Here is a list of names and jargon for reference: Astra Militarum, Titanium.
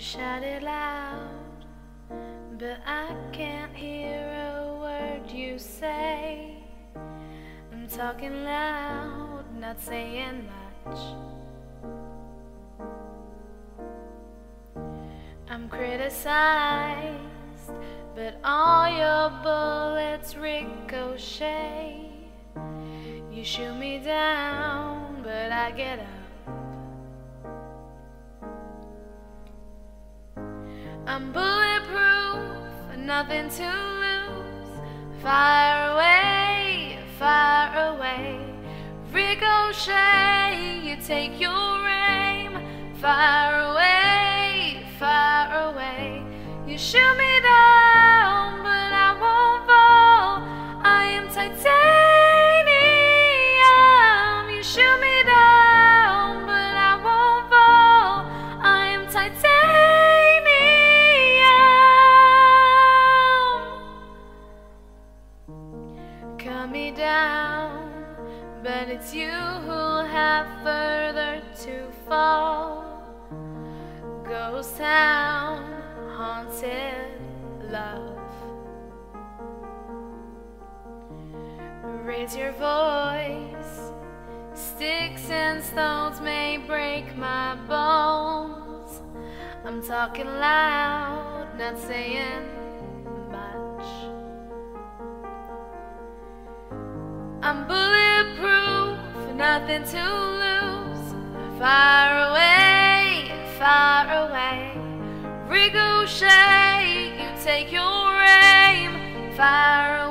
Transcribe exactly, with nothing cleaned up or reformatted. shouted loud, but I can't hear a word you say. I'm talking loud, not saying much. I'm criticized, but all your bullets ricochet. You shoot me down, but I get up. I'm bulletproof, nothing to lose. Fire away, fire away. Ricochet, you take your aim. Fire away, fire away. You shoot me down, but I won't fall. I am titanium. You shoot me down, but I won't fall. I am titanium. Cut me down, but it's you who'll have further to fall. Ghost town, haunted love. Raise your voice. Sticks and stones may break my bones. I'm talking loud, not saying much. I'm bulletproof, nothing to lose. Fire away, fire away. Ricochet, you take your aim, fire away.